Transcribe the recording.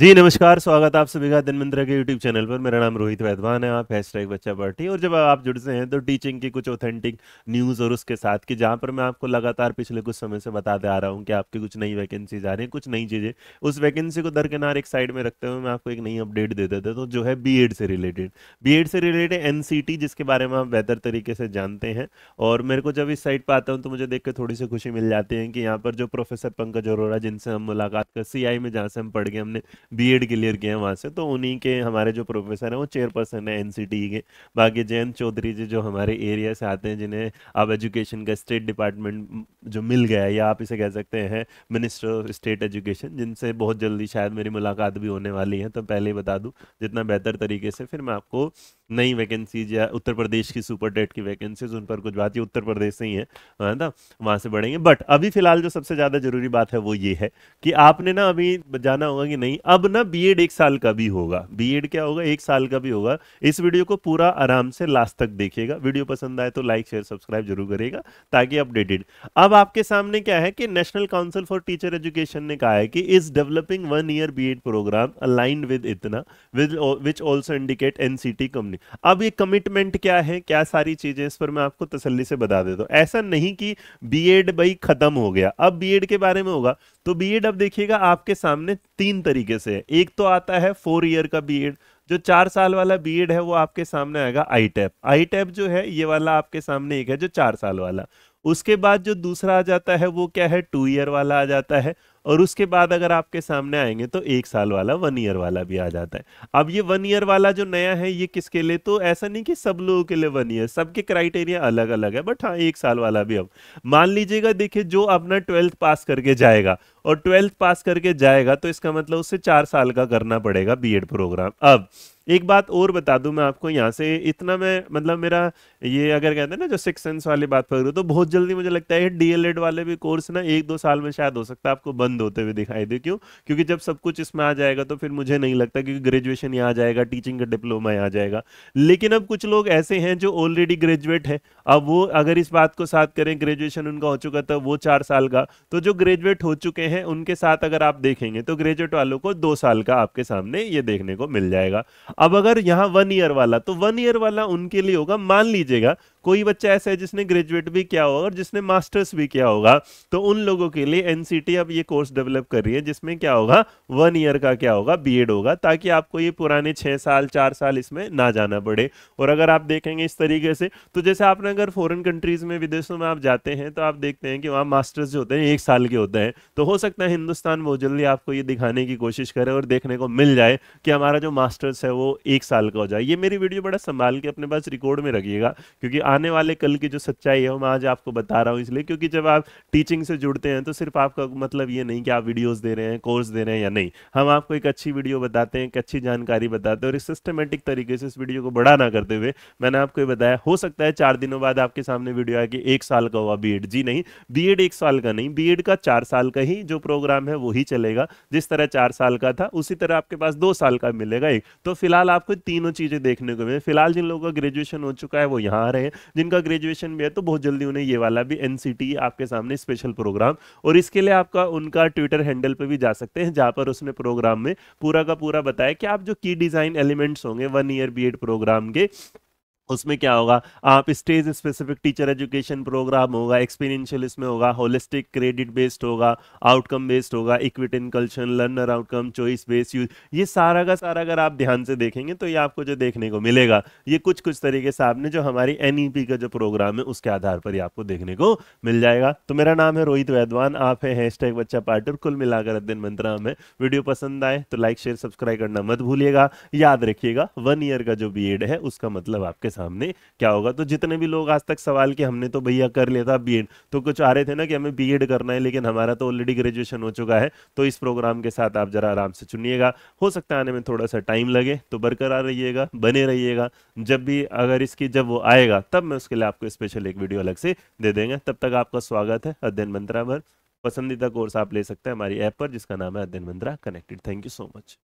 जी नमस्कार, स्वागत है आप सभी का अध्ययन मंत्र के यूट्यूब चैनल पर। मेरा नाम रोहित वैदवान है। आप हैशटैग बच्चा पार्टी और जब आप जुड़ते हैं तो टीचिंग की कुछ ऑथेंटिक न्यूज़ और उसके साथ कि जहां पर मैं आपको लगातार पिछले कुछ समय से बताते आ रहा हूं कि आपकी कुछ नई वैकेंसीज आ रही हैं, कुछ नई चीज़ें। उस वैकेंसी को दरकिनार एक साइड में रखते हुए मैं आपको एक नई अपडेट दे देता हूँ जो है B.Ed से रिलेटेड। B.Ed से रिलेटेड NCT जिसके बारे में आप बेहतर तरीके से जानते हैं। और मेरे को जब इस साइट पर आता हूँ तो मुझे देख कर थोड़ी सी खुशी मिल जाती है कि यहाँ पर जो प्रोफेसर पंकज अरोरा जिनसे हम मुलाकात कर CI में जहाँ से हम पढ़ गए, हमने B.Ed क्लियर किए हैं वहाँ से, तो उन्हीं के हमारे जो प्रोफेसर हैं वो चेयरपर्सन है एनसीटीई के। बाकी जयंत चौधरी जी जो हमारे एरिया से आते हैं, जिन्हें अब एजुकेशन का स्टेट डिपार्टमेंट जो मिल गया है, या आप इसे कह सकते हैं मिनिस्टर ऑफ स्टेट एजुकेशन, जिनसे बहुत जल्दी शायद मेरी मुलाकात भी होने वाली है। तो पहले ही बता दूँ जितना बेहतर तरीके से, फिर मैं आपको नई वैकेंसीज या उत्तर प्रदेश की सुपर टेट की वैकेंसीज, उन पर कुछ बात, ये उत्तर प्रदेश से ही है ना, वहाँ से बढ़ेंगे। बट अभी फिलहाल जो सबसे ज़्यादा जरूरी बात है वो ये है कि आपने ना अभी जाना होगा कि नहीं, अब ना B.Ed 1 साल का भी होगा। B.Ed क्या होगा, 1 साल का भी होगा। इस वीडियो को पूरा आराम से लास्ट तक देखिएगा। वीडियो पसंद आए तो लाइक शेयर सब्सक्राइब जरूर करिएगा ताकि अपडेटेड। अब आपके सामने क्या है कि national council for teacher education ने कहा है कि is developing 1 year B.Ed programme aligned with इतना which also indicate NCT company. अब ये कमिटमेंट क्या है, क्या सारी चीजें, इस पर मैं आपको तसल्ली से बता देता हूं। ऐसा नहीं कि B.Ed भाई खत्म हो गया, अब B.Ed के बारे में होगा। तो B.Ed अब देखिएगा आपके सामने 3 तरीके से है। एक तो आता है 4 ईयर का B.Ed, जो 4 साल वाला B.Ed है वो आपके सामने आएगा। आई टैप जो है ये वाला आपके सामने एक है जो 4 साल वाला। उसके बाद जो दूसरा आ जाता है वो क्या है, 2 ईयर वाला आ जाता है। और उसके बाद अगर आपके सामने आएंगे तो 1 साल वाला 1 ईयर वाला भी आ जाता है। अब ये 1 ईयर वाला जो नया है ये किसके लिए, तो ऐसा नहीं कि सब लोगों के लिए 1 ईयर, सबके क्राइटेरिया अलग अलग है। बट हाँ, 1 साल वाला भी। अब मान लीजिएगा, देखिए जो अपना 12th पास करके जाएगा, और 12th पास करके जाएगा तो इसका मतलब उससे 4 साल का करना पड़ेगा B.Ed प्रोग्राम। अब एक बात और बता दूं मैं आपको यहाँ से, इतना मैं मतलब मेरा ये अगर कहते हैं ना जो 6 सेंस वाली बात पकड़ो, तो बहुत जल्दी मुझे लगता है डीएलएड वाले भी कोर्स ना 1-2 साल में शायद हो सकता है आपको बंद होते हुए दिखाई दे। क्यों? क्योंकि जब सब कुछ इसमें आ जाएगा तो फिर मुझे नहीं लगता, क्योंकि ग्रेजुएशन यहाँ आ जाएगा, टीचिंग का डिप्लोमा यहाँ आ जाएगा। लेकिन अब कुछ लोग ऐसे हैं जो ऑलरेडी ग्रेजुएट है, अब वो अगर इस बात को साथ करें, ग्रेजुएशन उनका हो चुका था वो 4 साल का, तो जो ग्रेजुएट हो चुके हैं उनके साथ अगर आप देखेंगे तो ग्रेजुएट वालों को 2 साल का आपके सामने ये देखने को मिल जाएगा। अब अगर यहाँ 1 ईयर वाला, तो 1 ईयर वाला उनके लिए होगा, मान लीजिएगा कोई बच्चा ऐसा है जिसने ग्रेजुएट भी किया होगा और जिसने मास्टर्स भी किया होगा, तो उन लोगों के लिए एनसीटी अब ये कोर्स डेवलप कर रही है जिसमें क्या होगा, 1 ईयर का क्या होगा B.Ed होगा, ताकि आपको ये पुराने 6 साल 4 साल इसमें ना जाना पड़े। और अगर आप देखेंगे इस तरीके से, तो जैसे आपने अगर फॉरेन कंट्रीज में, विदेशों में आप जाते हैं तो आप देखते हैं कि वहाँ मास्टर्स जो होते हैं 1 साल के होते हैं। तो हो सकता है हिंदुस्तान बहुत जल्दी आपको ये दिखाने की कोशिश करे और देखने को मिल जाए कि हमारा जो मास्टर्स है वो 1 साल का हो जाए। ये मेरी वीडियो बड़ा संभाल के अपने पास रिकॉर्ड में रखिएगा, क्योंकि आने वाले कल की जो सच्चाई है मैं आज आपको बता रहा हूँ। इसलिए क्योंकि जब आप टीचिंग से जुड़ते हैं तो सिर्फ आपका मतलब ये नहीं कि आप वीडियोस दे रहे हैं, कोर्स दे रहे हैं या नहीं, हम आपको एक अच्छी वीडियो बताते हैं, एक अच्छी जानकारी बताते हैं। और इस सिस्टमेटिक तरीके से इस वीडियो को बड़ा ना करते हुए मैंने आपको ये बताया। हो सकता है 4 दिनों बाद आपके सामने वीडियो आया कि 1 साल का हुआ B.Ed। जी नहीं, B.Ed 1 साल का नहीं, B.Ed का 4 साल का ही जो प्रोग्राम है वो ही चलेगा। जिस तरह 4 साल का था उसी तरह आपके पास 2 साल का मिलेगा एक। तो फिलहाल आपको तीनों चीजें देखने को मिले। फिलहाल जिन लोगों का ग्रेजुएशन हो चुका है वो यहाँ आ रहे हैं, जिनका ग्रेजुएशन भी है तो बहुत जल्दी उन्हें ये वाला भी एनसीटी आपके सामने स्पेशल प्रोग्राम। और इसके लिए आपका उनका ट्विटर हैंडल पे भी जा सकते हैं, जहां पर उसने प्रोग्राम में पूरा का पूरा बताया कि आप जो की डिजाइन एलिमेंट्स होंगे 1 ईयर B.Ed प्रोग्राम के, उसमें क्या होगा, आप stage specific teacher education programme होगा, एक्सपीरियंशियल इसमें होगा, होलिस्टिक क्रेडिट बेस्ड होगा, आउटकम बेस्ड होगा, equity inclusion, learner outcome, choice based use, ये सारा का सारा अगर आप ध्यान से देखेंगे तो ये आपको जो देखने को मिलेगा ये कुछ कुछ तरीके से आपने जो हमारी एनईपी का जो प्रोग्राम है उसके आधार पर ये आपको देखने को मिल जाएगा। तो मेरा नाम है रोहित वैदवान, आप है हैशटैग बच्चा पार्टी, कुल मिलाकर अध्ययन मंत्र में। वीडियो पसंद आए तो लाइक शेयर सब्सक्राइब करना मत भूलिएगा। याद रखिएगा 1 ईयर का जो B.Ed है उसका मतलब आपके सामने क्या होगा। तो जितने भी लोग आज तक सवाल कि हमने तो भैया कर लिया था B.Ed, तो कुछ आ रहे थे ना कि हमें B.Ed करना है लेकिन हमारा तो ऑलरेडी ग्रेजुएशन हो चुका है, तो इस प्रोग्राम के साथ आप जरा आराम से चुनिएगा। हो सकता है आने में थोड़ा सा टाइम लगे, तो बरकरार रहिएगा, बने रहिएगा। जब भी अगर इसकी जब वो आएगा तब मैं उसके लिए आपको स्पेशल एक वीडियो अलग से दे देंगे। तब तक आपका स्वागत है अध्ययन मंत्रा पर। पसंदीदा कोर्स आप ले सकते हैं हमारी ऐप पर जिसका नाम है Adhyayan Mantra connected. Thank you so much.